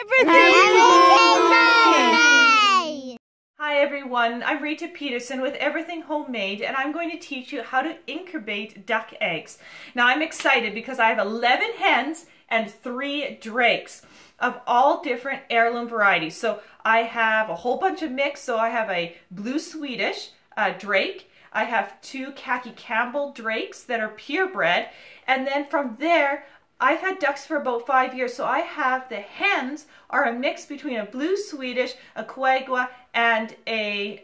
Everything Homemade! Hi everyone, I'm Rita Peterson with Everything Homemade, and I'm going to teach you how to incubate duck eggs. Now I'm excited because I have 11 hens and 3 drakes of all different heirloom varieties. So I have a whole bunch of mix. So I have a Blue Swedish drake, I have 2 Khaki Campbell drakes that are purebred, and then from there I've had ducks for about 5 years, so I have the hens are a mix between a Blue Swedish, a Cuyagua, and a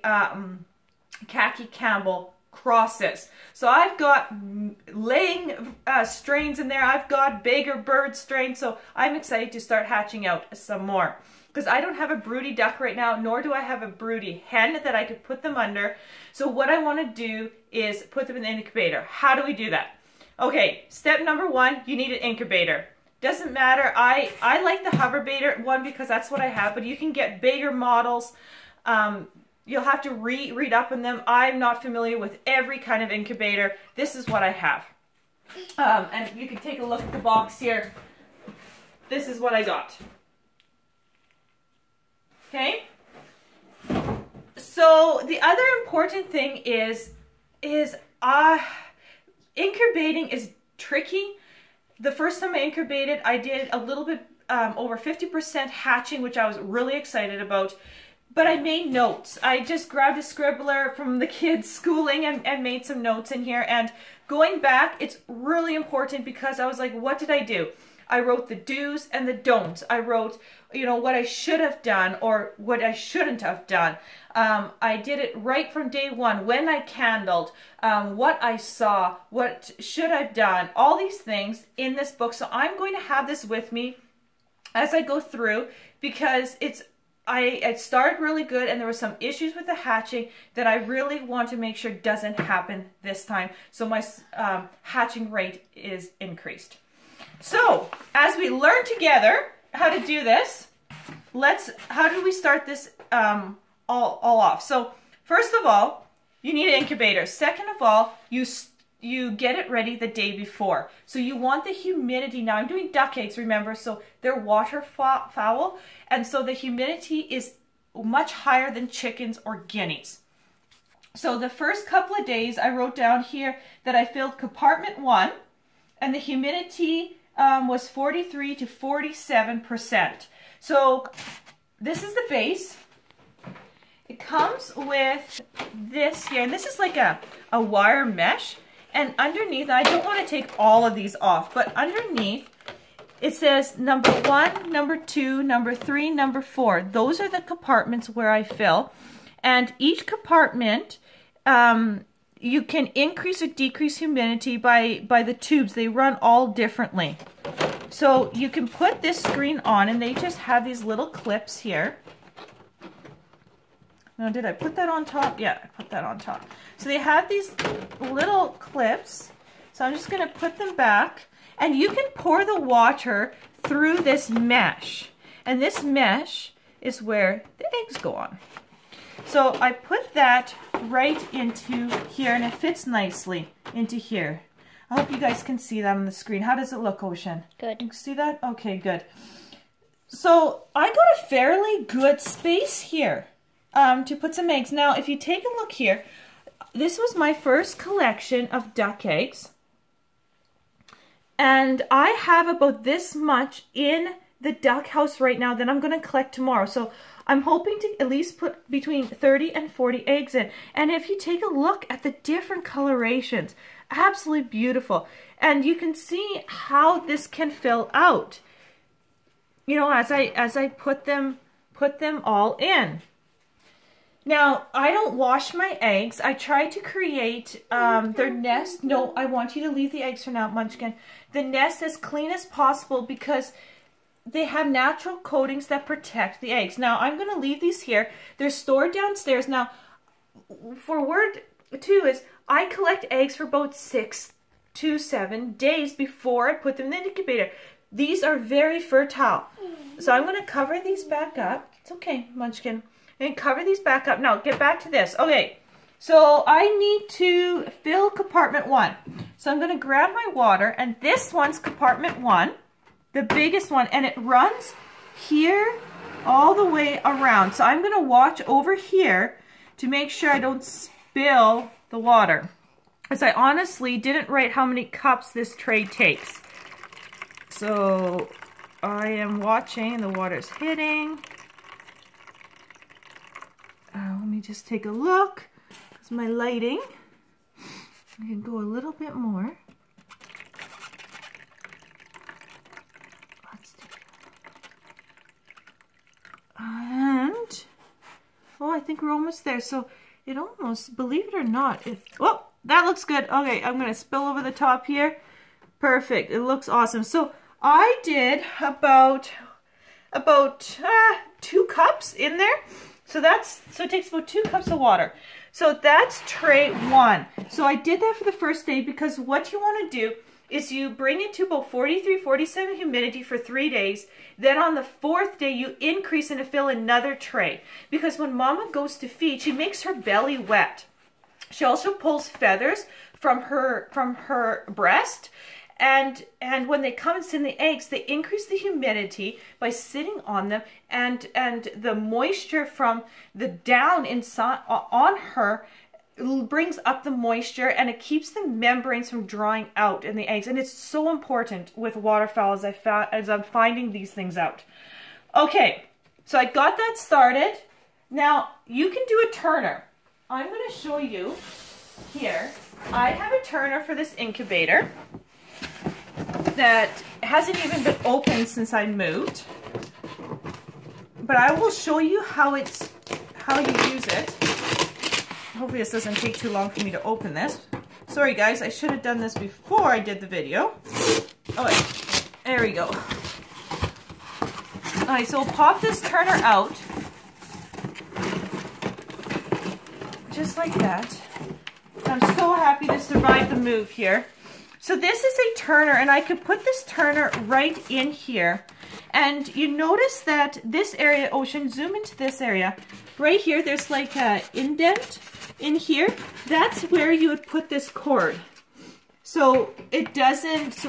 Khaki Campbell crosses. So I've got laying strains in there, I've got bigger bird strains, so I'm excited to start hatching out some more. Because I don't have a broody duck right now, nor do I have a broody hen that I could put them under. So what I want to do is put them in the incubator. How do we do that? Okay, step number 1, you need an incubator. Doesn't matter, I like the Hovabator one because that's what I have, but you can get bigger models. You'll have to read up on them. I'm not familiar with every kind of incubator. This is what I have. And you can take a look at the box here. This is what I got. Okay, so the other important thing is incubating is tricky. The first time I incubated, I did a little bit over 50% hatching, which I was really excited about, but I made notes. I just grabbed a scribbler from the kids' schooling and made some notes in here, and going back, it's really important because I was like, what did I do? I wrote the do's and the don'ts. I wrote, you know, what I should have done or what I shouldn't have done. I did it right from day one, when I candled, what I saw, what should I have done, all these things in this book. So I'm going to have this with me as I go through because it started really good and there were some issues with the hatching that I really want to make sure doesn't happen this time. So my hatching rate is increased. So, as we learn together how to do this, how do we start this all off? So, first of all, you need an incubator. Second of all, you get it ready the day before. So you want the humidity. Now I'm doing duck eggs, remember, so they're waterfowl, and so the humidity is much higher than chickens or guineas. So the first couple of days, I wrote down here that I filled compartment 1, and the humidity was 43 to 47%. So this is the base. It comes with this here, and this is like a wire mesh. And underneath, I don't want to take all of these off, but underneath it says number 1, number 2, number 3, number 4. Those are the compartments where I fill. And each compartment, you can increase or decrease humidity by the tubes. They run all differently. So you can put this screen on, and they just have these little clips here. Now, did I put that on top? Yeah, I put that on top. So they have these little clips. So I'm just going to put them back. And you can pour the water through this mesh. And this mesh is where the eggs go on. So I put that right into here, and it fits nicely into here. I hope you guys can see that on the screen. How does it look, Ocean? Good. You can see that? Okay, good. So I got a fairly good space here to put some eggs. Now, if you take a look here, this was my first collection of duck eggs. And I have about this much in the duck house right now that I'm going to collect tomorrow. So I'm hoping to at least put between 30 and 40 eggs in. And if you take a look at the different colorations, absolutely beautiful. And you can see how this can fill out, you know, as I put them all in. Now, I don't wash my eggs. I try to create their nest. No, I want you to leave the eggs for now, Munchkin. The nest as clean as possible because they have natural coatings that protect the eggs. Now, I'm going to leave these here. They're stored downstairs. Now, for word 2 is I collect eggs for about 6 to 7 days before I put them in the incubator. These are very fertile. So I'm going to cover these back up. It's okay, Munchkin. And cover these back up. Now, get back to this. Okay, so I need to fill compartment 1. So I'm going to grab my water, and this one's compartment 1. The biggest one, and it runs here all the way around. So I'm going to watch over here to make sure I don't spill the water. As I honestly didn't write how many cups this tray takes. So I am watching, the water's hitting. Let me just take a look. It's my lighting. I can go a little bit more. Let's do it. And, oh, I think we're almost there. So it almost, believe it or not, it, oh, that looks good. Okay, I'm going to spill over the top here. Perfect. It looks awesome. So I did about 2 cups in there. So that's, so it takes about 2 cups of water. So that's tray one. So I did that for the first day because what you want to do is you bring it to about 43, 47 humidity for 3 days. Then on the 4th day, you increase and fill another tray. Because when Mama goes to feed, she makes her belly wet. She also pulls feathers from her breast. And when they come and send the eggs, they increase the humidity by sitting on them, and the moisture from the down inside on her brings up the moisture, and it keeps the membranes from drying out in the eggs. And it's so important with waterfowl, as I found, as I'm finding these things out. Okay, so I got that started. Now you can do a turner. I'm going to show you here. I have a turner for this incubator that hasn't even been opened since I moved, but I will show you how you use it. Hopefully this doesn't take too long for me to open this. Sorry guys, I should have done this before I did the video. Oh wait, there we go. All right, so we'll pop this turner out just like that. I'm so happy to survive the move here. So this is a turner, and I could put this turner right in here. And you notice that this area, Ocean, zoom into this area. Right here, there's like an indent in here. That's where you would put this cord. So it doesn't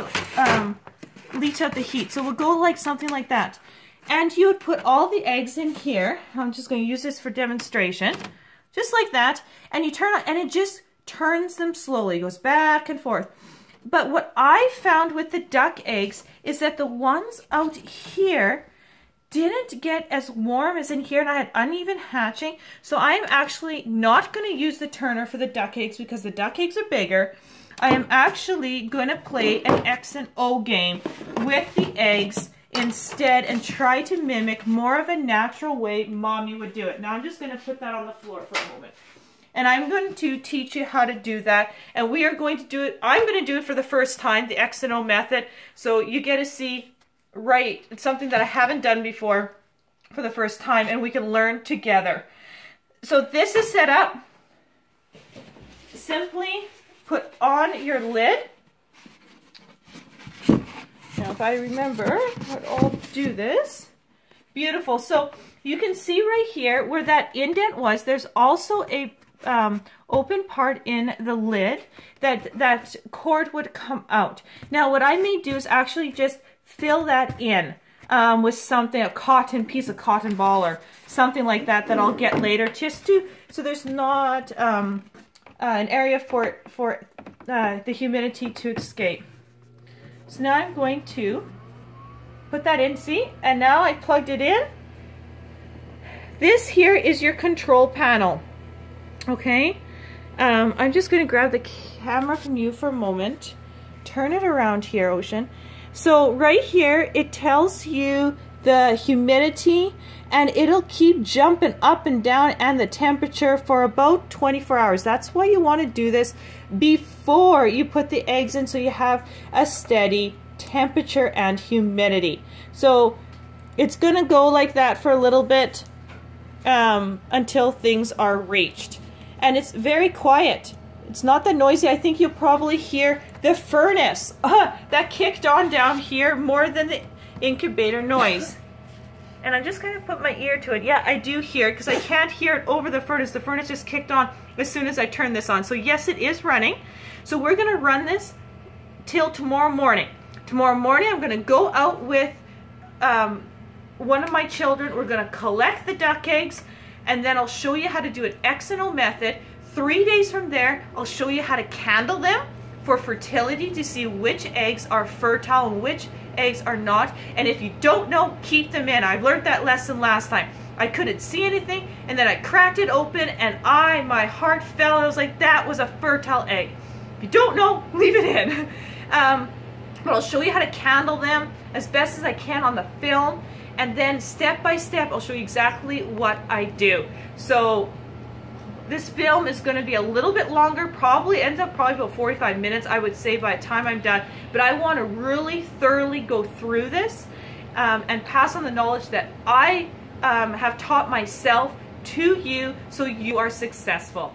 leach out the heat. So we'll go like something like that. And you would put all the eggs in here. I'm just going to use this for demonstration. Just like that. And you turn on, and it just turns them slowly. It goes back and forth. But what I found with the duck eggs is that the ones out here didn't get as warm as in here, and I had uneven hatching. So I'm actually not going to use the turner for the duck eggs because the duck eggs are bigger. I am actually going to play an X and O game with the eggs instead and try to mimic more of a natural way Mommy would do it. Now I'm just going to put that on the floor for a moment. And I'm going to teach you how to do that. And we are going to do it, I'm going to do it for the first time, the X and O method. So you get to see, right, it's something that I haven't done before for the first time, and we can learn together. So this is set up. Simply put on your lid. Now if I remember, I'll do this. Beautiful. So you can see right here where that indent was, there's also a open part in the lid that cord would come out. Now what I may do is actually just fill that in with something, a cotton piece, of cotton ball or something like that that I'll get later, just to, so there's not an area for the humidity to escape. So now I'm going to put that in, see, and now I plugged it in. This here is your control panel. Okay, I'm just going to grab the camera from you for a moment. Turn it around here, Ocean. So right here, it tells you the humidity, and it'll keep jumping up and down, and the temperature for about 24 hours. That's why you want to do this before you put the eggs in, so you have a steady temperature and humidity. So it's going to go like that for a little bit until things are reached. And it's very quiet. It's not that noisy. I think you'll probably hear the furnace that kicked on down here more than the incubator noise. And I'm just going to put my ear to it. Yeah, I do hear it because I can't hear it over the furnace. The furnace just kicked on as soon as I turned this on. So yes, it is running. So we're going to run this till tomorrow morning. Tomorrow morning, I'm going to go out with one of my children. We're gonna collect the duck eggs, and then I'll show you how to do an X&O method. 3 days from there, I'll show you how to candle them for fertility to see which eggs are fertile and which eggs are not. And if you don't know, keep them in. I learned that lesson last time. I couldn't see anything, and then I cracked it open, and my heart fell. I was like, that was a fertile egg. If you don't know, leave it in. But I'll show you how to candle them as best as I can on the film, and then step by step, I'll show you exactly what I do. So this film is going to be a little bit longer, probably ends up about 45 minutes, I would say, by the time I'm done. But I want to really thoroughly go through this and pass on the knowledge that I have taught myself to you, so you are successful.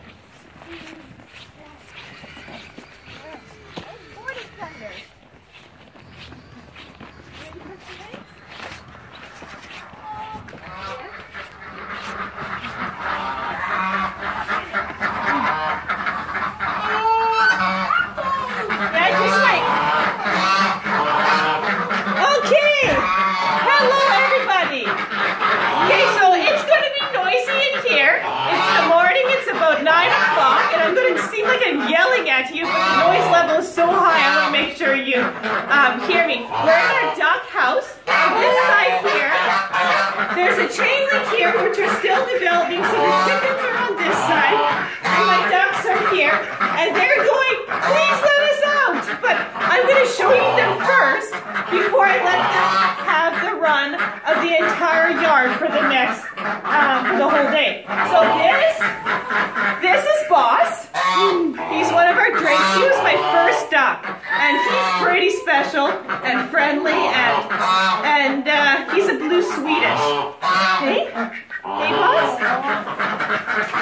Hear me. We're in our duck house on this side here. There's a chain link here, which are still developing, so the chickens are on this side, and my ducks are here, and they're going, please let us out! But I'm going to show you them first before I let them have the run of the entire yard for the next, for the whole day. So this is Boss. He's one of our drakes. He was my first duck, and he's pretty special and friendly, and he's a Blue Swedish. Hey? Hey, Boss?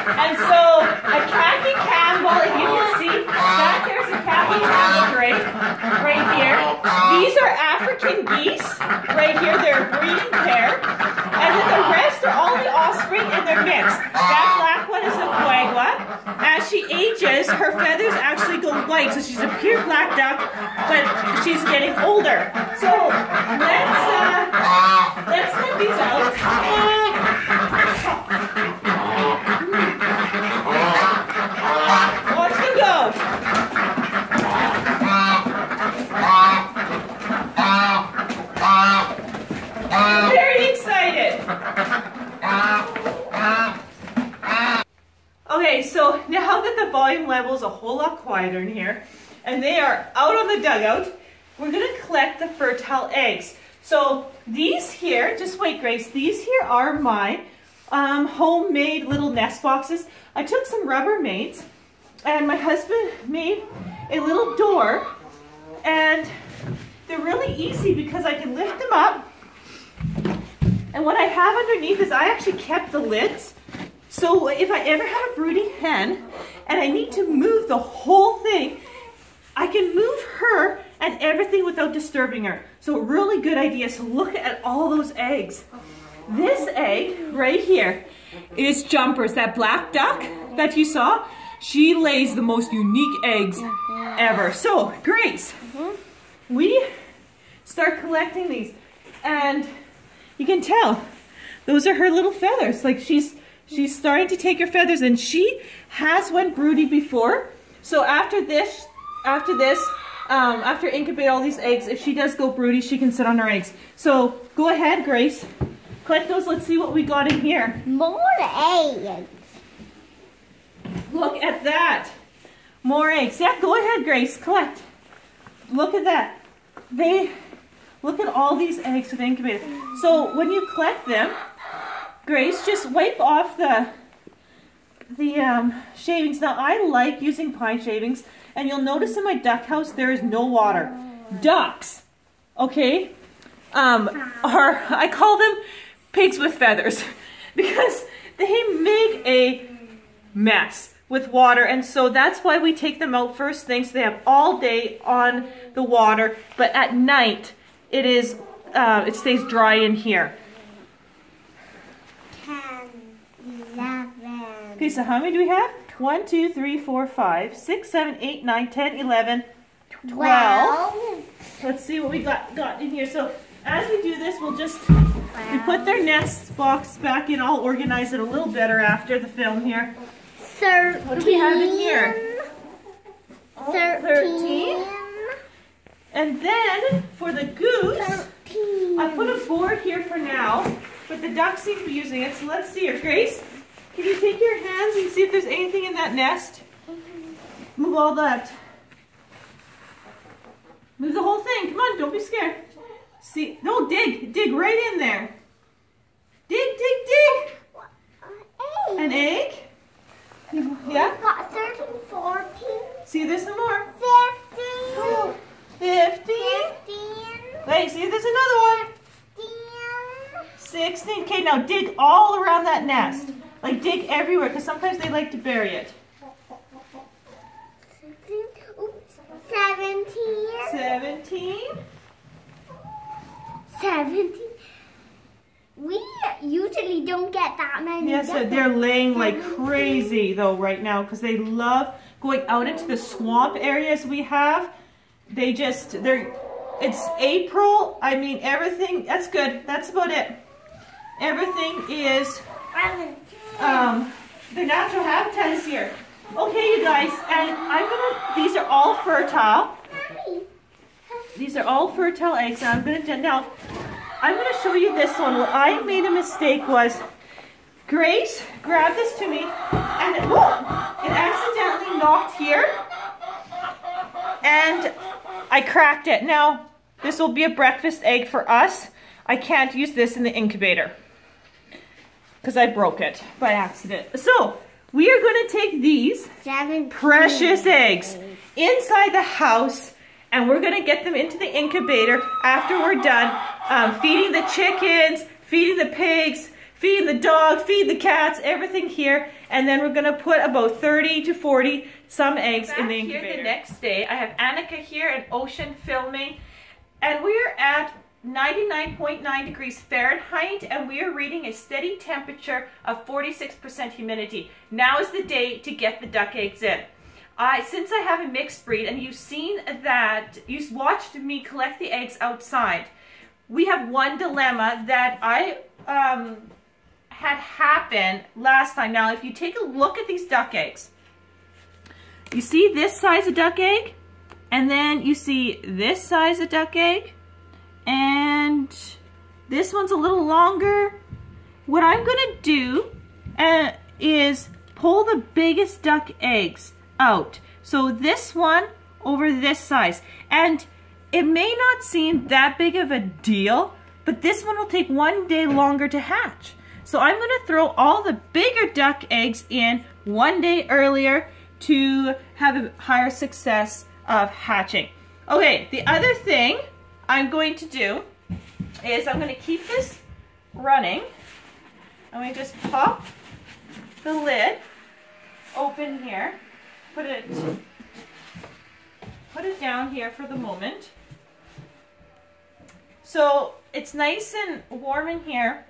And so a Khaki Campbell, if you can see, back there's a Khaki Campbell drake right here. These are African geese right here. They're a breeding pair. And then the rest are all the offspring, and they're mixed. That black one is a Cuyagua. As she ages, her feathers actually go white, so she's a pure black duck, but she's getting older. So let's let these out. Watch them go. I'm very excited. Okay, so now that the volume level is a whole lot quieter in here, and they are out on the dugout, we're going to collect the fertile eggs. So these here, just wait, Grace, these here are my homemade little nest boxes. I took some Rubbermaids, and my husband made a little door, and they're really easy because I can lift them up, and what I have underneath is I actually kept the lids. So if I ever had a brooding hen and I need to move the whole thing, I can move her and everything without disturbing her. So really good idea. So look at all those eggs. This egg right here is Jumper's, that black duck that you saw. She lays the most unique eggs ever. So Grace, we start collecting these, and you can tell those are her little feathers. Like she's starting to take her feathers, and she has went broody before. So after incubate all these eggs, if she does go broody, she can sit on her eggs. So go ahead, Grace. Collect those. Let's see what we got in here. More eggs. Look at that. More eggs. Yeah, go ahead, Grace. Collect. Look at that. Look at all these eggs we've incubated. So when you collect them, Grace, just wipe off the shavings. Now, I like using pine shavings, and you'll notice in my duck house there is no water. Ducks, okay, I call them pigs with feathers because they make a mess with water, and so that's why we take them out first thing, so they have all day on the water, but at night it is it stays dry in here. Okay, so how many do we have? 1, 2, 3, 4, 5, 6, 7, 8, 9, 10, 11, 12. Let's see what we got in here. So As we do this, we'll just we put their nest box back in. I'll organize it a little better after the film here. 13. What do we have in here? 13. And then for the goose, 13. I put a board here for now, but the ducks seem to be using it. So let's see here. Grace, can you take your hands and see if there's anything in that nest? Move all that. Move the whole thing. Come on, don't be scared. See, no, dig. Dig right in there. Dig, dig, dig. An egg. An egg? Yeah? We've got 13, 14. See, there's some more. 15. Oh, 15. 15. Wait, see, there's another one. 15. 16. Okay, now dig all around that nest. Like, dig everywhere, because sometimes they like to bury it. 17. We usually don't get that many. Yes, yeah, so they're laying like crazy though right now because they love going out into the swamp areas we have. They just, they're, it's April. I mean, everything, that's good. That's about it. Everything is, their natural habitat is here. Okay, you guys, and I'm gonna, these are all fertile. These are all fertile eggs, and I'm gonna show you this one. What I made a mistake was, Grace grabbed this to me, and it accidentally knocked here, and I cracked it. Now, this will be a breakfast egg for us. I can't use this in the incubator, because I broke it by accident. So, we are gonna take these precious eggs inside the house, and we're gonna get them into the incubator after we're done feeding the chickens, feeding the pigs, feeding the dog, feed the cats, everything here. And then we're gonna put about 30 to 40 some eggs back in the incubator. Here the next day, I have Annika here and Ocean filming, and we're at 99.9 degrees Fahrenheit, and we are reading a steady temperature of 46% humidity. Now is the day to get the duck eggs in. Since I have a mixed breed, and you've seen that, you've watched me collect the eggs outside, we have one dilemma that I had happen last time. Now, if you take a look at these duck eggs, you see this size of duck egg, and then you see this size of duck egg, and this one's a little longer. What I'm gonna do is pull the biggest duck eggs out. So this one over this size, and it may not seem that big of a deal, but this one will take one day longer to hatch. So I'm going to throw all the bigger duck eggs in one day earlier to have a higher success of hatching. Okay, the other thing I'm going to do is I'm going to keep this running. I'm going to just pop the lid open here. Put it down here for the moment. So it's nice and warm in here.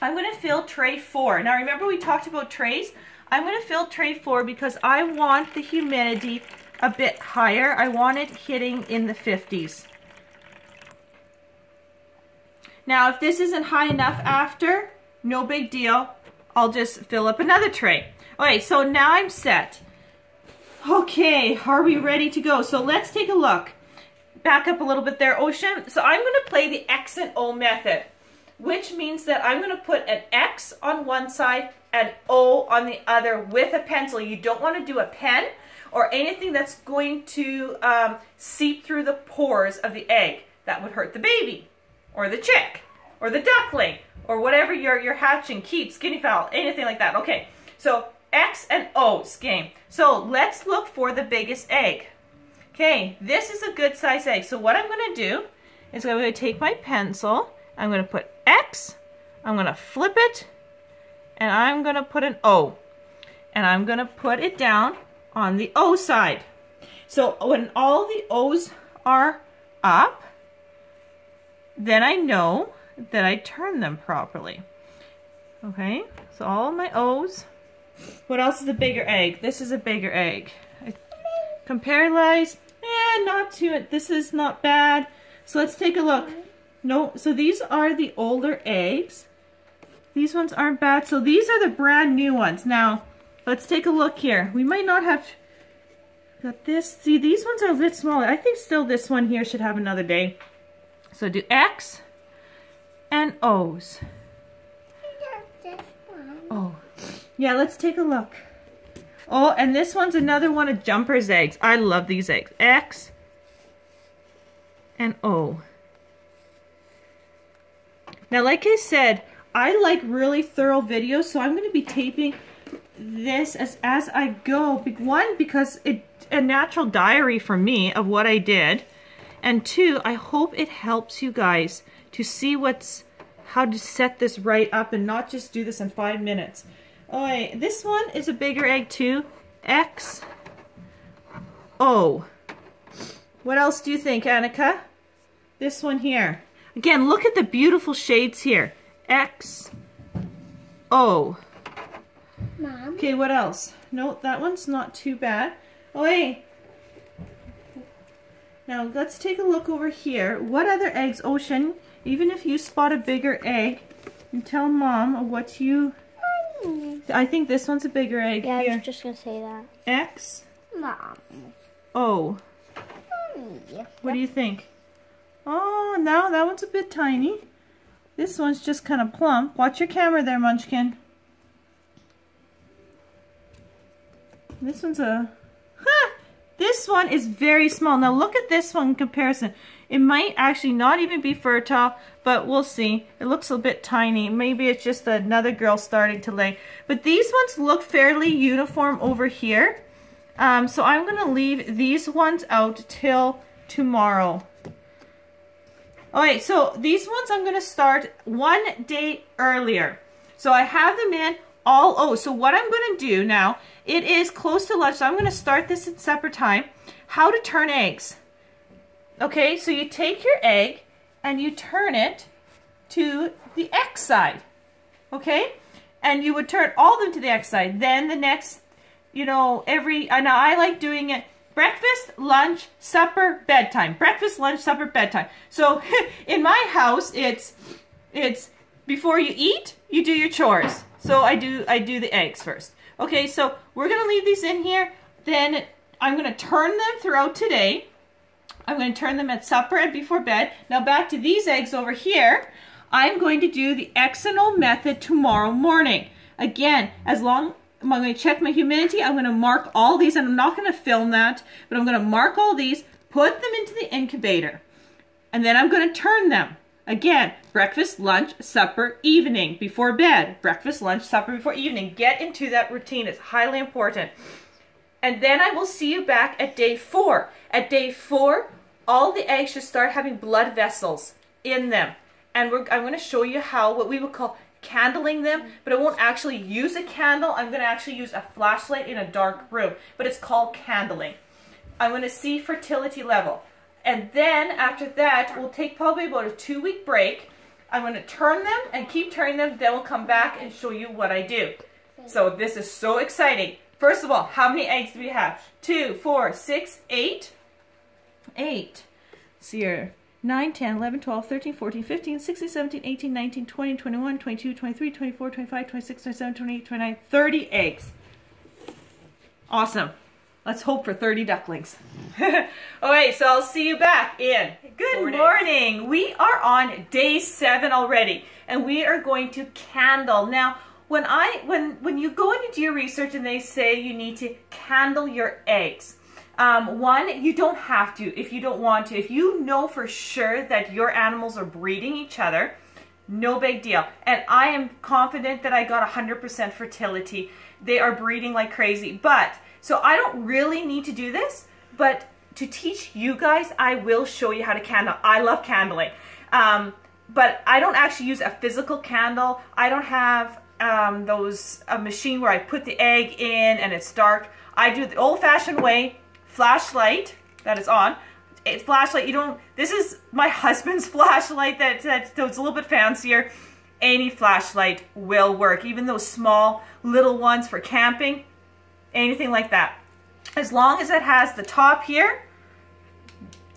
I'm going to fill tray 4. Now remember we talked about trays? I'm going to fill tray 4 because I want the humidity a bit higher. I want it hitting in the 50s. Now if this isn't high enough after, no big deal. I'll just fill up another tray. Alright, so now I'm set. Okay, are we ready to go? So let's take a look. Back up a little bit there, Ocean. So I'm going to play the X and O method, which means that I'm going to put an X on one side and O on the other with a pencil. You don't want to do a pen or anything that's going to seep through the pores of the egg. That would hurt the baby or the chick or the duckling or whatever you're hatching, keep, skinny fowl, anything like that. Okay, so X and O's game. So let's look for the biggest egg. Okay, this is a good size egg. So what I'm going to do is I'm going to take my pencil, I'm going to put X, I'm going to flip it, and I'm going to put an O. And I'm going to put it down on the O side. So when all the O's are up, then I know that I turn them properly. Okay, so all my O's. What else is a bigger egg? This is a bigger egg. Compare lies. Not too. This is not bad. So let's take a look. No, so these are the older eggs. These ones aren't bad. So these are the brand new ones. Now, let's take a look here. We might not have got this. See, these ones are a bit smaller. I think still this one here should have another day. So do X and O's. Oh, yeah, let's take a look. Oh, and this one's another one of Jumper's eggs. I love these eggs. X and O. Now, like I said, I like really thorough videos, so I'm going to be taping this as I go. One, because it's a natural diary for me of what I did. And two, I hope it helps you guys to see what's how to set this right up and not just do this in 5 minutes. All right, this one is a bigger egg too. X, O. What else do you think, Annika? This one here. Again, look at the beautiful shades here. X, O. Mom. Okay, what else? No, that one's not too bad. Oh, hey. Now let's take a look over here. What other eggs, Ocean? Even if you spot a bigger egg, and tell Mom what you... I think this one's a bigger egg. Yeah, here. I was just going to say that. X. Mom. O. Mommy. What do you think? Oh, now that one's a bit tiny. This one's just kind of plump. Watch your camera there, Munchkin. This one's a... Huh! This one is very small. Now look at this one in comparison. It might actually not even be fertile, but we'll see. It looks a bit tiny. Maybe it's just another girl starting to lay. But these ones look fairly uniform over here. So I'm going to leave these ones out till tomorrow. Alright, so these ones I'm going to start 1 day earlier. So I have them in all O's. So what I'm going to do now, it is close to lunch, so I'm going to start this at supper time. How to turn eggs. Okay, so you take your egg and you turn it to the X side, okay? And you would turn all of them to the X side. Then the next, you know, and I like doing it breakfast, lunch, supper, bedtime. Breakfast, lunch, supper, bedtime. So in my house, it's before you eat, you do your chores. So I do the eggs first. Okay, so we're gonna leave these in here. Then I'm gonna turn them throughout today. I'm going to turn them at supper and before bed. Now back to these eggs over here. I'm going to do the X and O method tomorrow morning. Again, I'm going to check my humidity. I'm going to mark all these, and I'm not going to film that, but I'm going to mark all these, put them into the incubator, and then I'm going to turn them. Again, breakfast, lunch, supper, evening, before bed. Breakfast, lunch, supper, before evening. Get into that routine. It's highly important. And then I will see you back at day 4. At day 4, all the eggs should start having blood vessels in them. And I'm going to show you how, what we would call candling them, but I won't actually use a candle. I'm going to actually use a flashlight in a dark room, but it's called candling. I'm going to see fertility level. And then after that, we'll take probably about a 2-week break. I'm going to turn them and keep turning them. Then we'll come back and show you what I do. So this is so exciting. First of all, how many eggs do we have? 2, 4, 6, 8. 8. Let's see here. 9, 10, 11, 12, 13, 14, 15, 16, 17, 18, 19, 20, 21, 22, 23, 24, 25, 26, 27, 28, 29, 30 eggs. Awesome. Let's hope for 30 ducklings. Alright, so I'll see you back in. Good morning. We are on day 7 already, and we are going to candle. Now, when you go and you do your research and they say you need to candle your eggs, one, you don't have to if you don't want to. If you know for sure that your animals are breeding each other, no big deal. And I am confident that I got 100% fertility. They are breeding like crazy. But, so I don't really need to do this, but to teach you guys, I will show you how to candle. I love candling. But I don't actually use a physical candle. I don't have... a machine where I put the egg in and it's dark. I do the old-fashioned way, flashlight that is on. Flashlight, you don't, this is my husband's flashlight that's a little bit fancier. Any flashlight will work, even those small little ones for camping, anything like that. As long as it has the top here,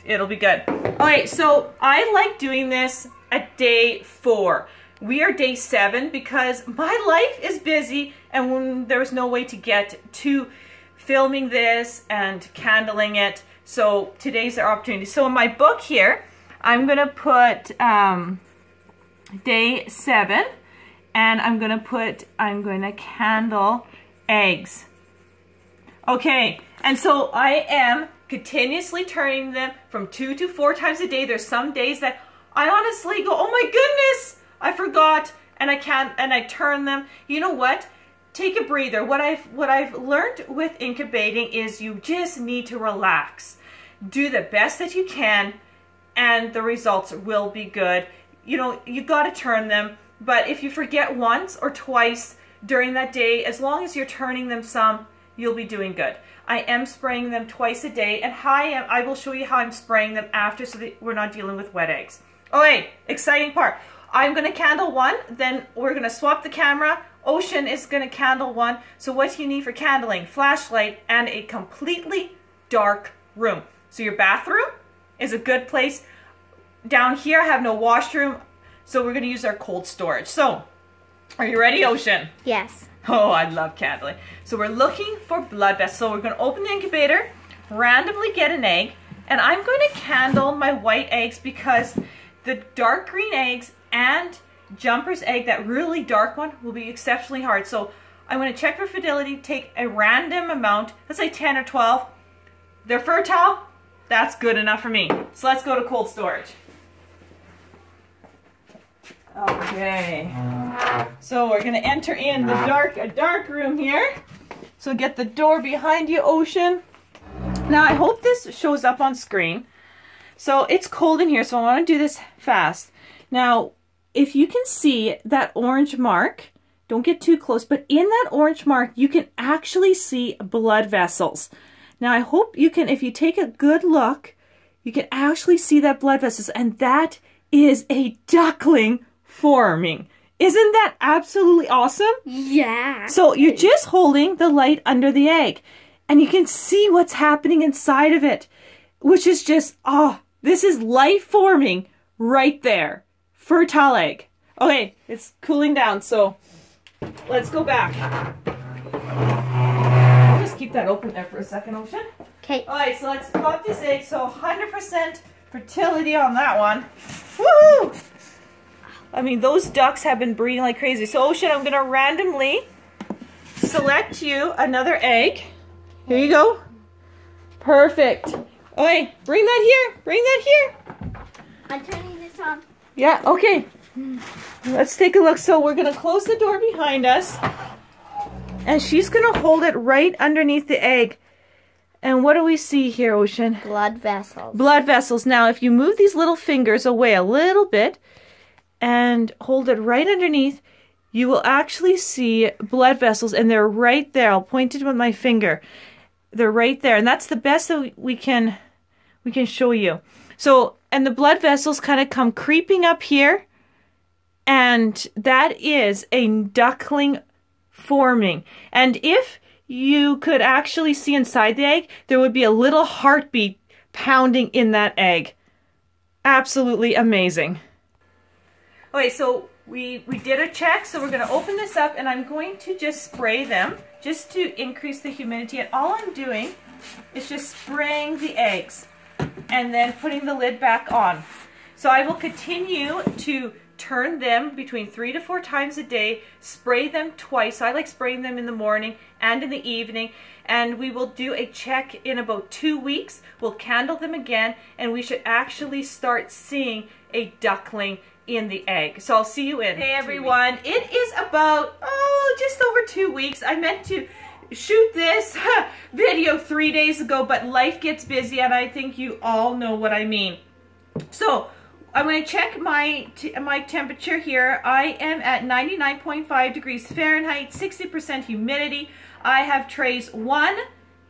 it'll be good. All right, so I like doing this at day 4. We are day 7 because my life is busy and when there was no way to get to filming this and candling it. So today's our opportunity. So in my book here, I'm gonna put day 7 and I'm gonna candle eggs. Okay, and so I am continuously turning them from 2 to 4 times a day. There's some days that I honestly go, oh my goodness, I forgot, and I can't, and I turn them. You know what? Take a breather. What I've learned with incubating is you just need to relax. Do the best that you can and the results will be good. You know, you got to turn them, but if you forget once or twice during that day, as long as you're turning them some, you'll be doing good. I am spraying them twice a day, and I will show you how I'm spraying them after so that we're not dealing with wet eggs. Okay, exciting part. I'm gonna candle one, then we're gonna swap the camera. Ocean is gonna candle one. So what you need for candling? Flashlight and a completely dark room. So your bathroom is a good place. Down here I have no washroom, so we're gonna use our cold storage. So, are you ready, Ocean? Yes. Oh, I love candling. So we're looking for blood vessels. So we're going to open the incubator, randomly get an egg, and I'm going to candle my white eggs because the dark green eggs and Jumper's egg, that really dark one, will be exceptionally hard. So I'm going to check for fertility, take a random amount, let's say 10 or 12. They're fertile, that's good enough for me. So let's go to cold storage. Okay, so we're gonna enter in a dark room here. So get the door behind you, Ocean. Now I hope this shows up on screen. So it's cold in here, so I wanna do this fast. Now, if you can see that orange mark, don't get too close, but in that orange mark, you can actually see blood vessels. Now I hope you can, if you take a good look, you can actually see that blood vessels, and that is a duckling forming. Isn't that absolutely awesome? Yeah. So you're just holding the light under the egg and you can see what's happening inside of it, which is just, oh, this is life forming right there. Fertile egg. Okay, it's cooling down, so let's go back. I'll just keep that open there for a second, Ocean. Okay. All right, so let's pop this egg. So 100% fertility on that one. Woo! I mean, those ducks have been breeding like crazy. So, Ocean, I'm going to randomly select you another egg. Here you go. Perfect. Okay, bring that here. Bring that here. I'm turning this on. Yeah, okay. Let's take a look. So, we're going to close the door behind us. And she's going to hold it right underneath the egg. And what do we see here, Ocean? Blood vessels. Blood vessels. Now, if you move these little fingers away a little bit and hold it right underneath, you will actually see blood vessels, and they're right there. I'll point it with my finger. They're right there, and that's the best that we can show you. So, and the blood vessels kind of come creeping up here, and that is a duckling forming. And if you could actually see inside the egg, there would be a little heartbeat pounding in that egg. Absolutely amazing. Okay, so we did a check, so we're going to open this up, and I'm going to just spray them just to increase the humidity. And all I'm doing is just spraying the eggs and then putting the lid back on. So I will continue to turn them between 3 to 4 times a day, spray them twice. I like spraying them in the morning and in the evening, and we will do a check in about 2 weeks. We'll candle them again, and we should actually start seeing a duckling in the egg. So I'll see you in. Hey everyone, it is about, oh, just over 2 weeks. I meant to shoot this video 3 days ago, but life gets busy, and I think you all know what I mean. So I'm going to check my temperature here. I am at 99.5 degrees Fahrenheit, 60% humidity. I have trays 1,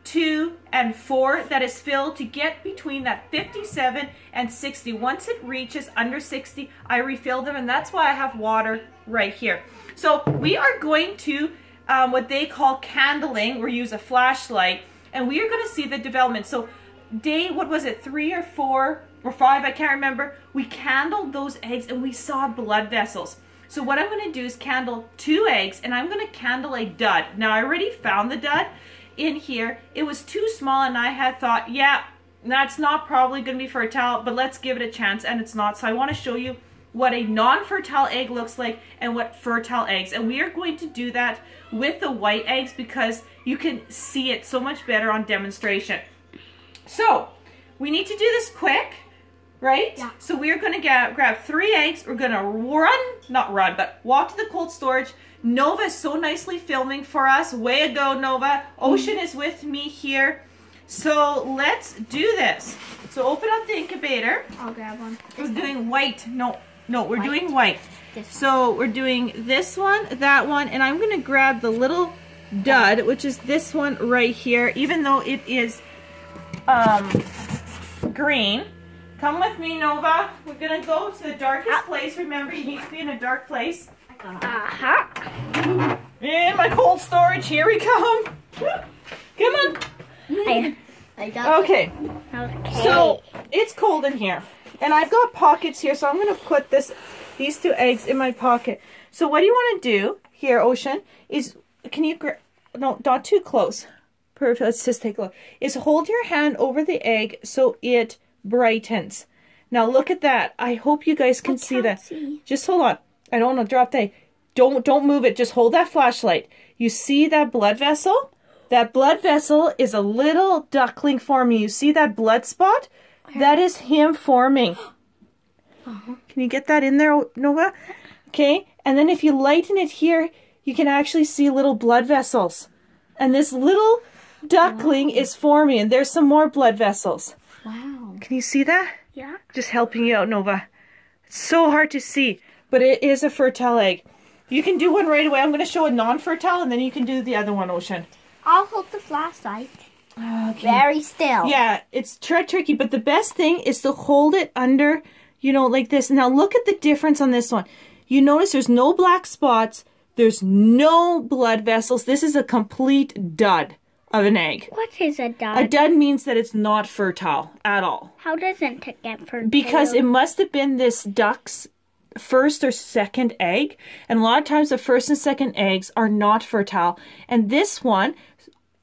2, and 4 that is filled to get between that 57 and 60. Once it reaches under 60, I refill them, and that's why I have water right here. So we are going to what they call candling, or use a flashlight, and we are going to see the development. So day, what was it, 3 or 4? or five, I can't remember, we candled those eggs and we saw blood vessels. So what I'm going to do is candle 2 eggs, and I'm going to candle a dud. Now, I already found the dud in here. It was too small, and I had thought, yeah, that's not probably going to be fertile, but let's give it a chance, and it's not. So I want to show you what a non-fertile egg looks like and what fertile eggs. And we are going to do that with the white eggs because you can see it so much better on demonstration. So we need to do this quick, right? Yeah. So we're going to grab 3 eggs. We're going to walk to the cold storage. Nova is so nicely filming for us. Way ago, Nova. Ocean is with me here. So let's do this. So open up the incubator. I'll grab one. We're doing white. No, we're doing white. So we're doing this one, that one, and I'm going to grab the little dud, which is this one right here, even though it is green. Come with me, Nova. We're going to go to the darkest place. Remember, you need to be in a dark place. Uh-huh. In my cold storage. Here we come. Come on. Okay, so it's cold in here, and I've got pockets here, so I'm going to put these 2 eggs in my pocket. So what you want to do here, Ocean, is, can you grab, no, not too close, perfect, let's just take a look, is hold your hand over the egg so it brightens. Now look at that. I hope you guys can see that. Just hold on. I don't want to drop the egg. Don't move it. Just hold that flashlight. You see that blood vessel? That blood vessel is a little duckling forming. You see that blood spot? That is him forming. Can you get that in there, Nova? Okay, and then if you lighten it here, you can actually see little blood vessels. And this little duckling is forming, and there's some more blood vessels. Wow. Can you see that? Yeah. Just helping you out, Nova. It's so hard to see, but it is a fertile egg. You can do one right away. I'm going to show a non-fertile, and then you can do the other one, Ocean. I'll hold the flashlight. Okay. Very still. Yeah, it's tricky, but the best thing is to hold it under, you know, like this. Now look at the difference on this one. You notice there's no black spots. There's no blood vessels. This is a complete dud of an egg. What is a dud? A dud means that it's not fertile at all. How doesn't it get fertile? Because it must have been this duck's first or second egg, and a lot of times the first and second eggs are not fertile. And this one,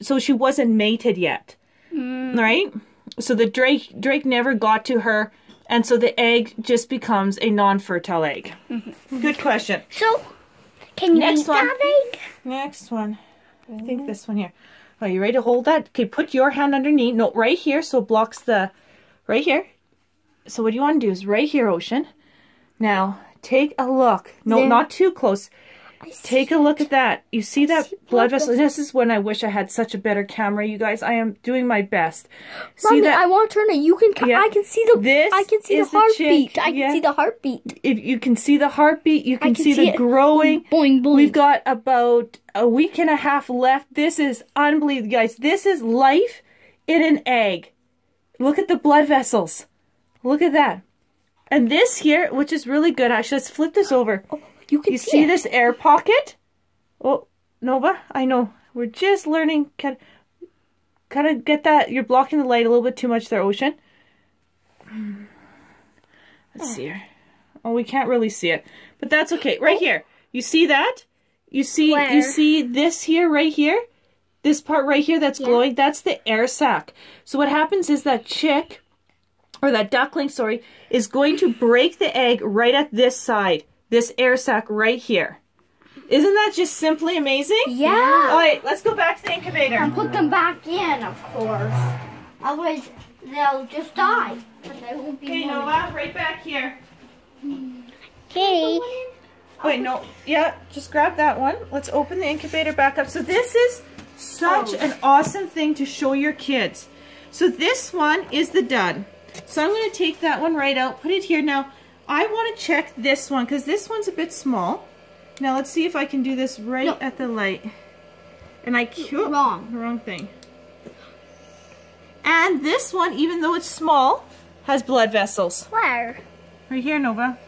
so she wasn't mated yet, right? So the drake never got to her, and so the egg just becomes a non-fertile egg. Good question. So, can you eat that egg? Next one. I think this one here. Are you ready to hold that? Okay, put your hand underneath. No, right here, so it blocks the, right here. So what you want to do is right here, Ocean. Now, take a look. No, not too close. Take a look at that. You see that blood vessel? This is when I wish I had such a better camera, you guys. I am doing my best. Mommy, see that? I want to turn it. You can. Yeah. I can see the. This I can see the heartbeat. I can see the heartbeat. If you can see the heartbeat, you can see the growing. Boing, boing. We've got about a week and a half left. This is unbelievable, guys. This is life in an egg. Look at the blood vessels. Look at that. And this here, which is really good, actually, let's flip this over. Oh, you can see this air pocket? Oh, Nova, I know. We're just learning. Kind of get that. You're blocking the light a little bit too much there, Ocean. Let's see here. Oh, we can't really see it. But that's okay. Right here. You see that? You see this here, right here? This part right here that's glowing? That's the air sac. So what happens is that chick, or that duckling, sorry, is going to break the egg right at this side, this air sac right here. Isn't that just simply amazing? Yeah. All right, let's go back to the incubator. And put them back in, of course. Otherwise, they'll just die. Okay, Nova, right back here. Okay. Wait, no. Yeah, just grab that one. Let's open the incubator back up. So this is such an awesome thing to show your kids. So this one is the dud. So I'm going to take that one right out, put it here. Now, I want to check this one because this one's a bit small. Now, let's see if I can do this right at the light. And I wrong thing. And this one, even though it's small, has blood vessels. Where? Right here, Nova.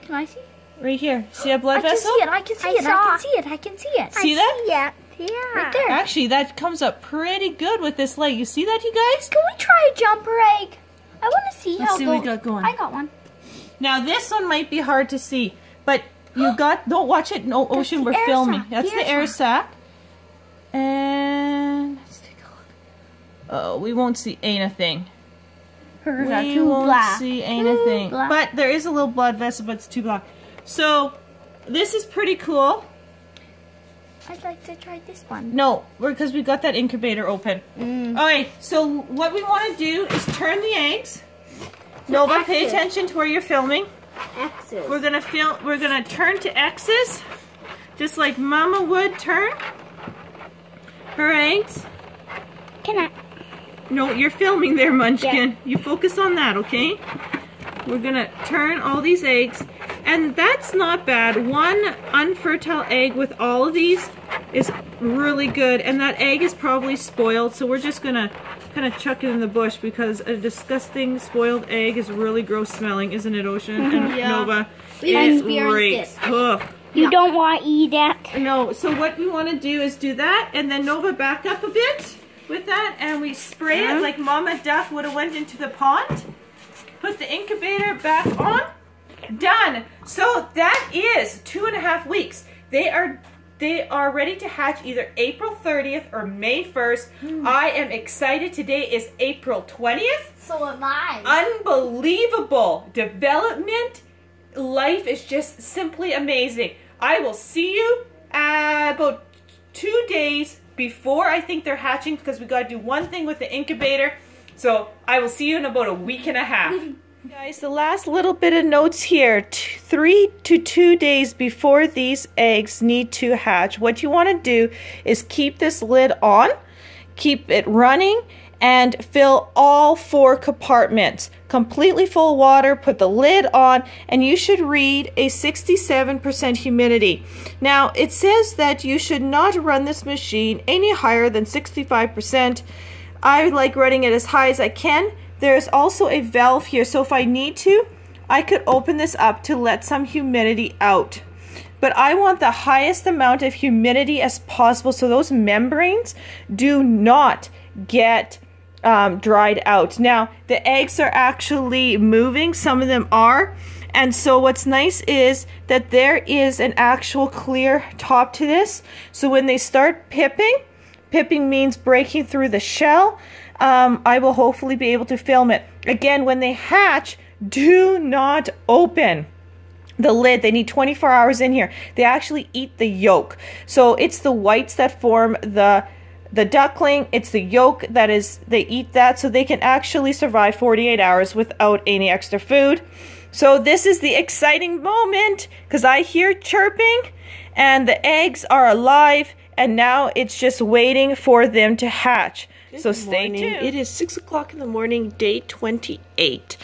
Can I see? Right here. See a blood vessel? I can see it. I can see it. See that? Yeah. Yeah. Right there. Actually, that comes up pretty good with this light. You see that, you guys? Can we try a jumper egg? I want to see how we got going. I got one. Now this one might be hard to see, but you got, don't watch it, no Ocean, we're filming. That's the air sac. And let's take a look. Oh, we won't see anything. Hers are too black. We won't see anything. But there is a little blood vessel, but it's too black. So this is pretty cool. I'd like to try this one. No, because we got that incubator open. Mm. Alright, so what we want to do is turn the eggs. Nova, pay attention to where you're filming. X's. We're gonna film. We're gonna turn to X's, just like Mama would turn her eggs. Can I? No, you're filming there, Munchkin. Yeah. You focus on that, okay? We're gonna turn all these eggs, and that's not bad. One unfertile egg with all of these is really good, and that egg is probably spoiled, so we're just gonna kind of chuck it in the bush because a disgusting spoiled egg is really gross smelling, isn't it, Ocean? And Nova, it grates. You don't want to eat it. No, so what we want to do is do that, and then Nova, back up a bit with that, and we spray it like Mama Duck would have went into the pond. Put the incubator back on. Done. So that is 2.5 weeks. They are ready to hatch either April 30th or May 1st. Mm. I am excited. Today is April 20th. So am I. Unbelievable development. Life is just simply amazing. I will see you about 2 days before I think they're hatching because we got to do one thing with the incubator. So I will see you in about a week and a half. Guys, the last little bit of notes here. 3 to 2 days before these eggs need to hatch, what you want to do is keep this lid on, keep it running, and fill all 4 compartments. Completely full water, put the lid on, and you should read a 67% humidity. Now, it says that you should not run this machine any higher than 65%. I like running it as high as I can. There's also a valve here, so if I need to, I could open this up to let some humidity out. But I want the highest amount of humidity as possible so those membranes do not get dried out. Now, the eggs are actually moving, some of them are, and so what's nice is that there is an actual clear top to this, so when they start pipping, pipping means breaking through the shell, I will hopefully be able to film it. Again, when they hatch, do not open the lid. They need 24 hours in here. They actually eat the yolk. So it's the whites that form the duckling. It's the yolk that is, they eat that, so they can actually survive 48 hours without any extra food. So this is the exciting moment because I hear chirping and the eggs are alive and now it's just waiting for them to hatch. So stay tuned. It is 6 o'clock in the morning, day 28,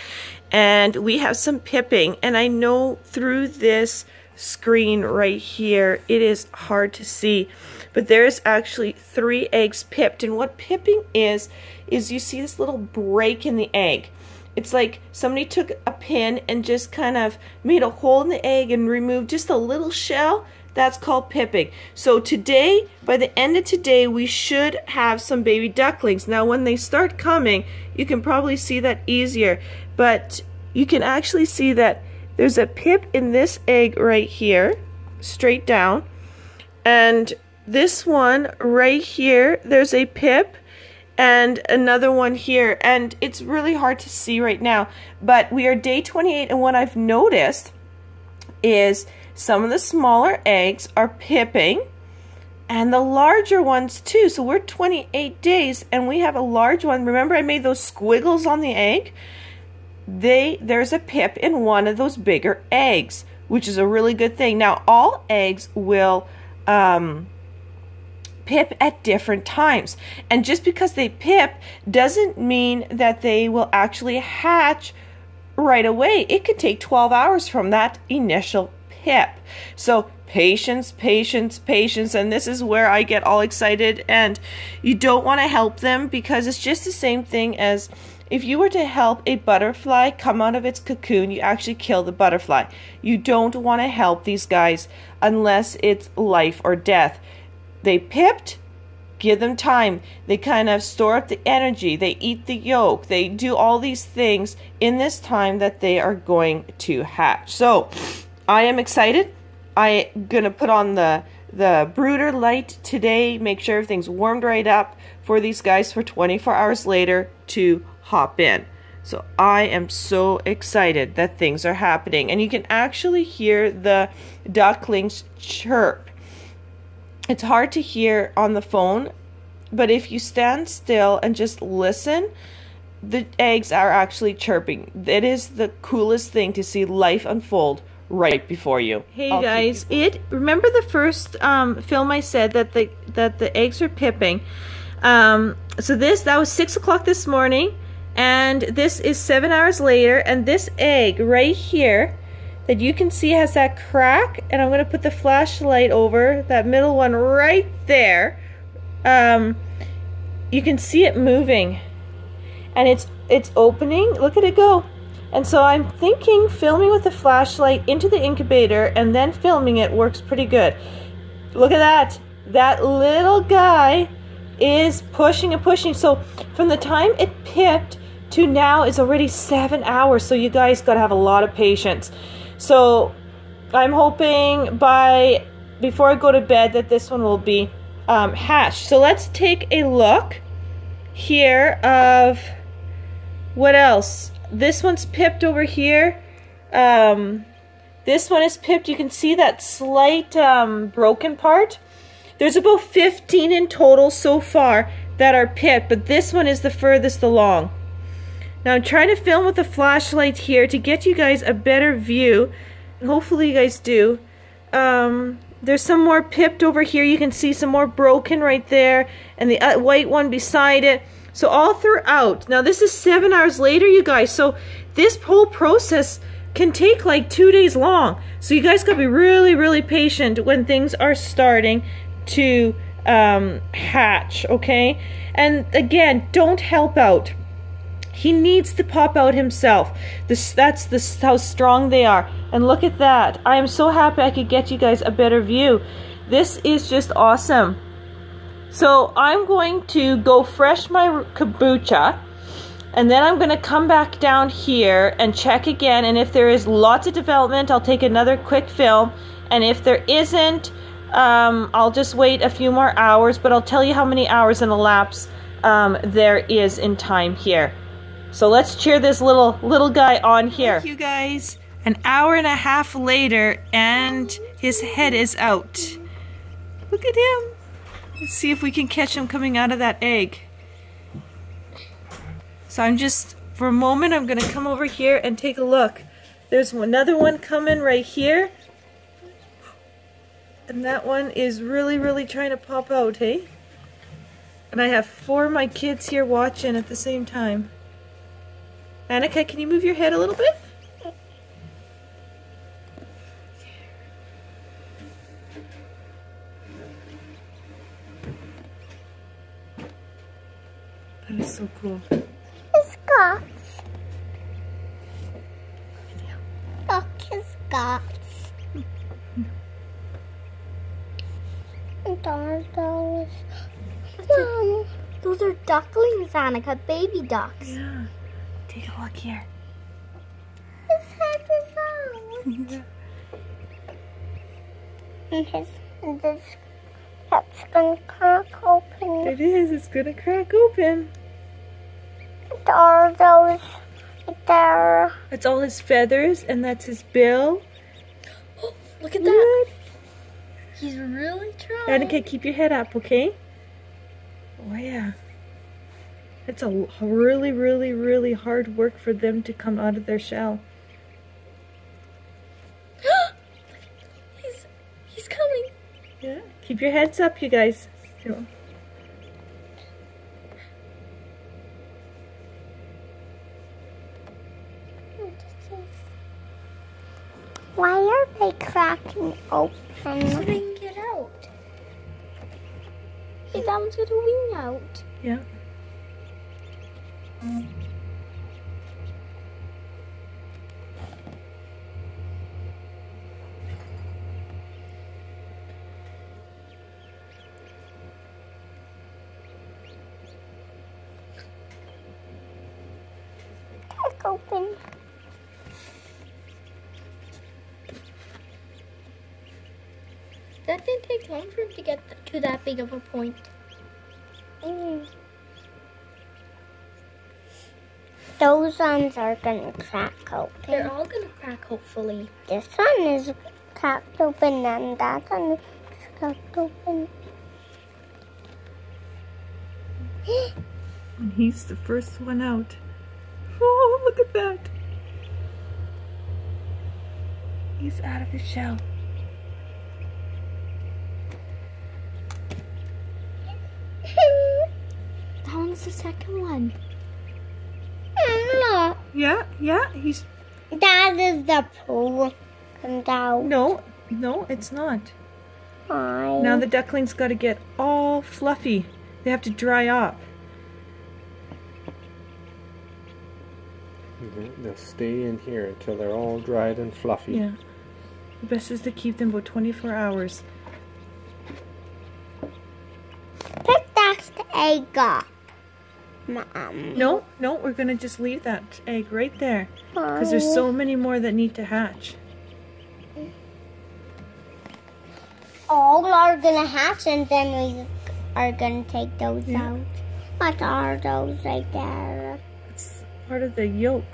and we have some pipping. And I know through this screen right here, it is hard to see, but there is actually 3 eggs pipped. And what pipping is you see this little break in the egg. It's like somebody took a pin and just kind of made a hole in the egg and removed just a little shell. That's called pipping. So today, by the end of today, we should have some baby ducklings. Now when they start coming, you can probably see that easier, but you can actually see that there's a pip in this egg right here, straight down, and this one right here, there's a pip, and another one here, and it's really hard to see right now, but we are day 28, and what I've noticed is some of the smaller eggs are pipping and the larger ones too. So we're 28 days and we have a large one. Remember I made those squiggles on the egg? There's a pip in one of those bigger eggs, which is a really good thing. Now all eggs will pip at different times. And just because they pip doesn't mean that they will actually hatch right away. It could take 12 hours from that initial pip. So patience, patience, patience, and this is where I get all excited, and you don't want to help them because it's just the same thing as if you were to help a butterfly come out of its cocoon, you actually kill the butterfly. You don't want to help these guys unless it's life or death. They pipped, give them time. They kind of store up the energy. They eat the yolk. They do all these things in this time that they are going to hatch. So I am excited. I'm going to put on the brooder light today, make sure everything's warmed right up for these guys for 24 hours later to hop in. So I am so excited that things are happening. And you can actually hear the ducklings chirp. It's hard to hear on the phone, but if you stand still and just listen, the eggs are actually chirping. It is the coolest thing to see life unfold right before you. Hey guys, remember the first film I said that the eggs are pipping? So that was 6 o'clock this morning, and this is 7 hours later, and this egg right here that you can see has that crack, and I'm going to put the flashlight over that middle one right there. You can see it moving, and it's opening. Look at it go. And so I'm thinking filming with the flashlight into the incubator and then filming it works pretty good. Look at that. That little guy is pushing and pushing. So from the time it pipped to now is already 7 hours. So you guys got to have a lot of patience. So I'm hoping before I go to bed that this one will be hatched. So let's take a look here of what else. This one's pipped over here. This one is pipped. You can see that slight broken part. There's about 15 in total so far that are pipped, but this one is the furthest along. Now I'm trying to film with a flashlight here to get you guys a better view, and hopefully you guys do. There's some more pipped over here. You can see some more broken right there, and the white one beside it. So all throughout, now this is 7 hours later, you guys, so this whole process can take like 2 days long. So you guys gotta be really, really patient when things are starting to hatch, okay? And again, don't help out. He needs to pop out himself. That's how strong they are. And look at that. I am so happy I could get you guys a better view. This is just awesome. So I'm going to go fresh my kombucha, and then I'm going to come back down here and check again, and if there is lots of development, I'll take another quick film, and if there isn't, I'll just wait a few more hours, but I'll tell you how many hours in a lapse there is in time here. So let's cheer this little guy on here. Thank you guys. An hour and a half later, and his head is out. Look at him. Let's see if we can catch him coming out of that egg. So I'm just, for a moment, I'm going to come over here and take a look. There's another one coming right here. And that one is really, really trying to pop out, hey? And I have four of my kids here watching at the same time. Annika, can you move your head a little bit? That is so cool. It's Scots. Fuck is Scots. And those. Mom, those are ducklings, Annika. Baby ducks. Yeah. Take a look here. His head is out. And that's gonna crack open. It is. It's gonna crack open. All those there. It's all his feathers, and that's his bill. Oh, look at that. He's really trying. Annika, keep your head up, okay? Oh yeah. It's a really, really, really hard work for them to come out of their shell. He's coming. Yeah. Keep your heads up, you guys. Sure. Why are they cracking open? So they can get out. Hey, that one's got a wing out. Yeah. back open. That didn't take long for him to get to that big of a point. Those ones are going to crack open. They're all going to crack, hopefully. This one is cracked open and that one is cracked open. And he's the first one out. Oh, look at that. He's out of his shell. That one's the second one. Look. Yeah, yeah, he's... That is the pool comes out. No, no, it's not. Hi. Now the duckling's got to get all fluffy. They have to dry up. They'll stay in here until they're all dried and fluffy. Yeah. The best is to keep them about 24 hours. Put that egg up, Mom. No, no, we're going to just leave that egg right there. Because there's so many more that need to hatch. All are going to hatch and then we are going to take those out. What are those right there? It's part of the yolk.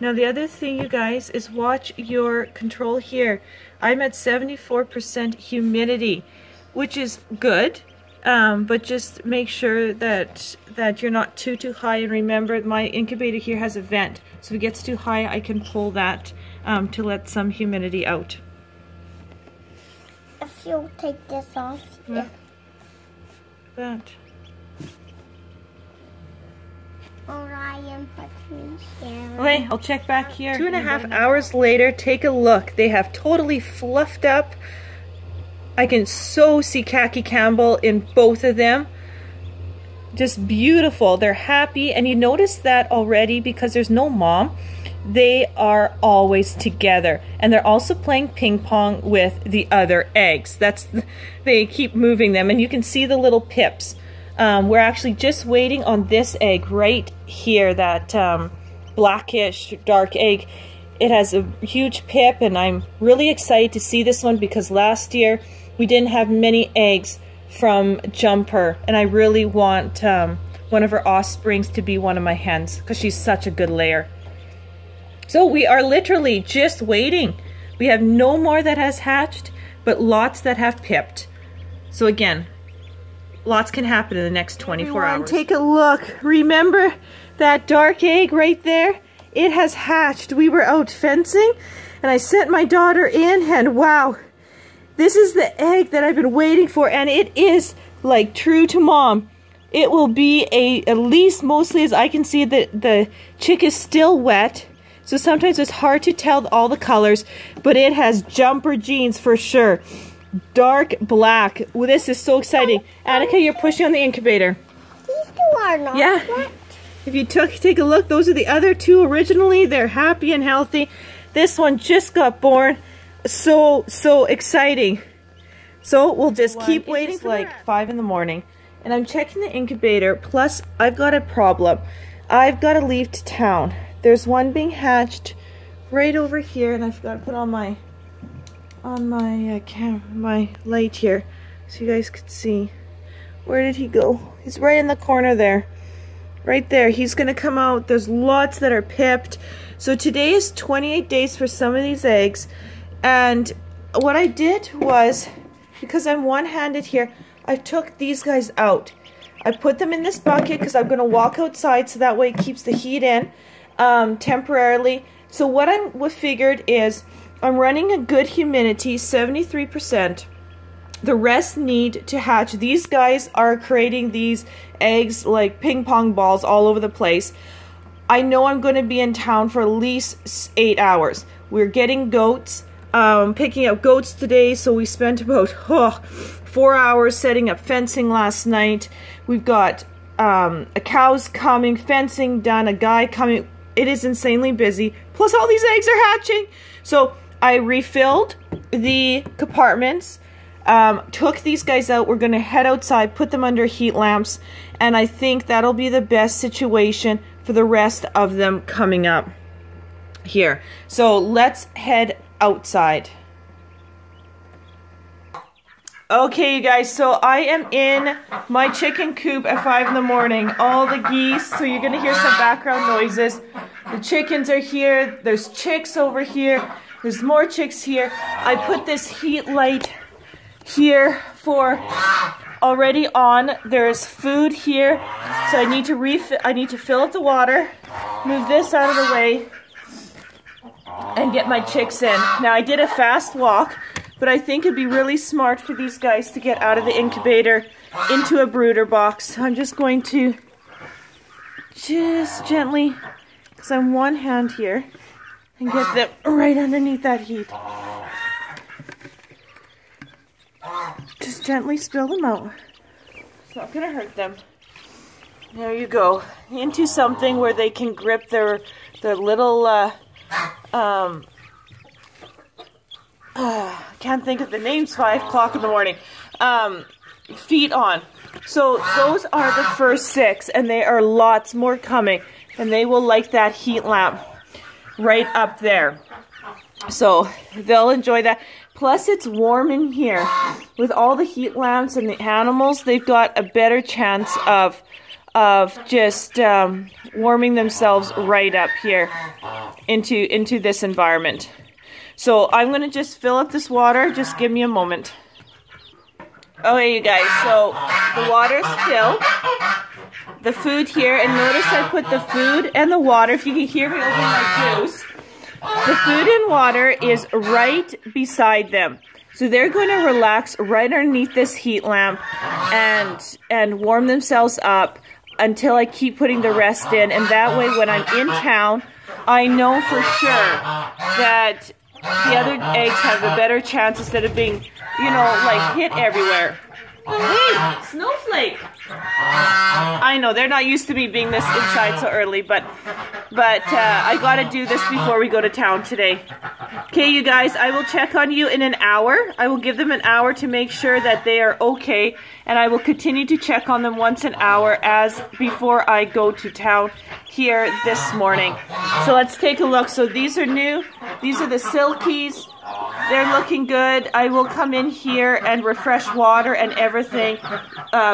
Now the other thing, you guys, is watch your control here. I'm at 74% humidity, which is good, but just make sure that you're not too high. And remember, my incubator here has a vent, so if it gets too high, I can pull that to let some humidity out. If you'll take this off, yeah. That. Orion, put me here. Okay, I'll check back here. 2.5 hours later, take a look. They have totally fluffed up. I can so see Khaki Campbell in both of them. Just beautiful. They're happy, and you notice that already because there's no mom. They are always together, and they're also playing ping pong with the other eggs. They keep moving them, and you can see the little pips. We're actually just waiting on this egg right here, that blackish dark egg. It has a huge pip, and I'm really excited to see this one because last year we didn't have many eggs from Jumper, and I really want one of her offsprings to be one of my hens because she's such a good layer. So we are literally just waiting. We have no more that has hatched, but lots that have pipped. So again, lots can happen in the next 24 hours. Take a look. Remember that dark egg right there? It has hatched. We were out fencing, and I sent my daughter in, and wow, this is the egg that I've been waiting for, and it is like true to mom. It will be at least mostly, as I can see, the chick is still wet. So sometimes it's hard to tell all the colors, but it has Jumper jeans for sure. Dark black. Well, this is so exciting. Attica, you're pushing on the incubator. These two are not wet. If you take a look, those are the other two originally. They're happy and healthy. This one just got born. So exciting. So we'll just keep waiting. It's like 5 in the morning, and I'm checking the incubator. Plus, I've got a problem. I've got to leave to town. There's one being hatched right over here, and I forgot to put on my camera, my light here, so you guys could see. Where did he go? He's right in the corner there, right there. He's gonna come out. There's lots that are pipped. So today is 28 days for some of these eggs, and what I did was, because I'm one-handed here, I took these guys out. I put them in this bucket because I'm gonna walk outside, so that way it keeps the heat in. Temporarily. So what I figured is I'm running a good humidity, 73%. The rest need to hatch. These guys are creating these eggs like ping pong balls all over the place. I know I'm going to be in town for at least 8 hours. We're getting goats, picking up goats today, so we spent about 4 hours setting up fencing last night. We've got a cow's coming, fencing done, a guy coming. It is insanely busy, plus all these eggs are hatching. So I refilled the compartments. Took these guys out. We're going to head outside, put them under heat lamps, and I think that'll be the best situation for the rest of them coming up here. So let's head outside. Okay, you guys, so I am in my chicken coop at 5 in the morning. All the geese, so you're going to hear some background noises. The chickens are here. There's chicks over here. There's more chicks here. I put this heat light here for already on. There's food here, so I need to fill up the water, move this out of the way, and get my chicks in. Now, I did a fast walk, but I think it'd be really smart for these guys to get out of the incubator into a brooder box. I'm just going to just gently, because I'm one hand here, and get them right underneath that heat. Just gently spill them out. It's not going to hurt them. There you go. Into something where they can grip their little, can't think of the names, 5 o'clock in the morning, feet on. So those are the first 6, and there are lots more coming, and they will like that heat lamp right up there. So they'll enjoy that. Plus, it's warm in here. With all the heat lamps and the animals, they've got a better chance of just warming themselves right up here into this environment. So I'm going to just fill up this water. Just give me a moment. Okay, you guys, so the water's filled. The food here, and notice I put the food and the water, if you can hear me opening my juice. The food and water is right beside them. So they're going to relax right underneath this heat lamp and warm themselves up until I keep putting the rest in. And that way, when I'm in town, I know for sure that the other eggs have a better chance instead of being, you know, like hit everywhere. Oh, hey, snowflake! I know, they're not used to me being this inside so early, but I gotta do this before we go to town today. Okay, you guys, I will check on you in an hour. I will give them an hour to make sure that they are okay, and I will continue to check on them once an hour as before I go to town here this morning. So let's take a look. So these are new. These are the silkies. They're looking good. I will come in here and refresh water and everything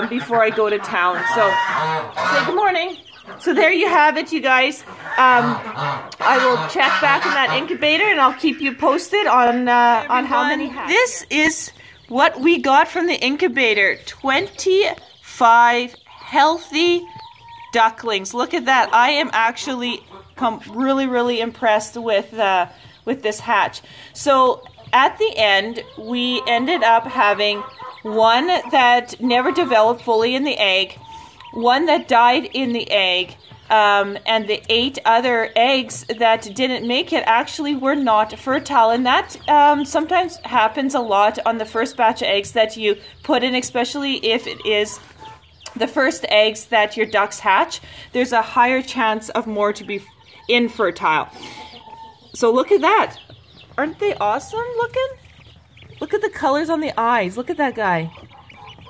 before I go to town. So, say good morning. So there you have it, you guys. I will check back in that incubator, and I'll keep you posted on how many have. This is what we got from the incubator. 25 healthy ducklings. Look at that. I am actually really impressed with this hatch. So at the end, we ended up having one that never developed fully in the egg, one that died in the egg, and the 8 other eggs that didn't make it actually were not fertile. And that sometimes happens a lot on the first batch of eggs that you put in, especially if it is the first eggs that your ducks hatch. There's a higher chance of more to be infertile. So look at that. Aren't they awesome looking? Look at the colors on the eyes. Look at that guy.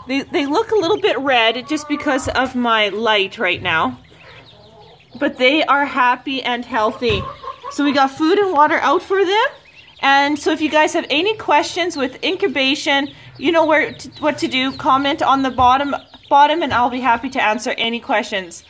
They look a little bit red just because of my light right now. But they are happy and healthy. So we got food and water out for them. And so if you guys have any questions with incubation, you know what to do. Comment on the bottom, and I'll be happy to answer any questions.